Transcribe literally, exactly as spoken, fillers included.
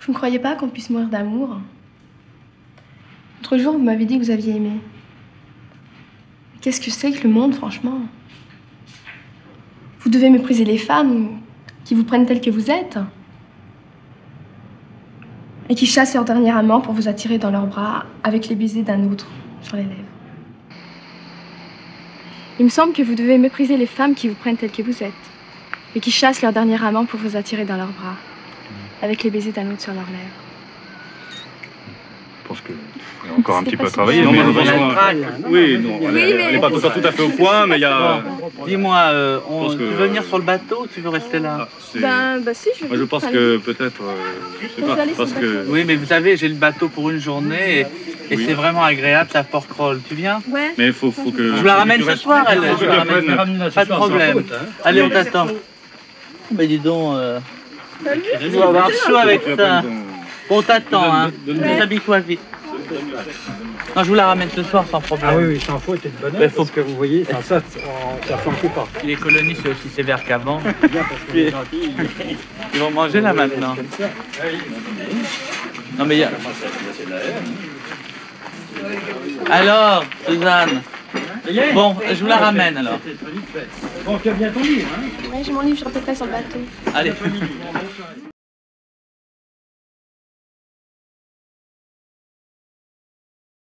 Vous ne croyez pas qu'on puisse mourir d'amour? L'autre jour, vous m'avez dit que vous aviez aimé. Qu'est-ce que c'est que le monde, franchement? Vous devez mépriser les femmes qui vous prennent telles que vous êtes et qui chassent leur dernier amant pour vous attirer dans leurs bras avec les baisers d'un autre sur les lèvres. Il me semble que vous devez mépriser les femmes qui vous prennent telles que vous êtes et qui chassent leur dernier amant pour vous attirer dans leurs bras avec les baisers d'un autre sur leurs lèvres. Je pense que il y a encore un petit peu à travailler. Non, mais on on oui, non, on n'est pas tout à fait au point, mais il y a... Dis-moi, euh, on... que... tu veux venir sur le bateau ou tu veux rester là? Ah, ben, bah si, je veux... Moi, je pense que peut-être... Euh, parce que... Oui, mais vous savez, j'ai le bateau pour une journée et, et oui. C'est vraiment agréable, ça porte crawl. Tu viens? Ouais. Mais il faut, faut que... Je vous la ramène ce soir, elle. Je la ramène. Pas de problème. Allez, on t'attend. Mais dis donc... Tu vas avoir chaud avec ça. On t'attend, hein. Déshabille-toi vite. Non, je vous la ramène ce soir sans problème. Ah oui, oui, sans faute, t'es de bonne heure. Il faut que vous voyez, ça, ça, ça flanque pas. Les colonies sont aussi sévères qu'avant. Ils vont manger là maintenant. Non mais il y a... Alors, Suzanne. Bon, je vous la ramène alors. Bon, tu as bien ton livre, hein? Oui, j'ai mon livre, je répéterai sur le bateau. Allez.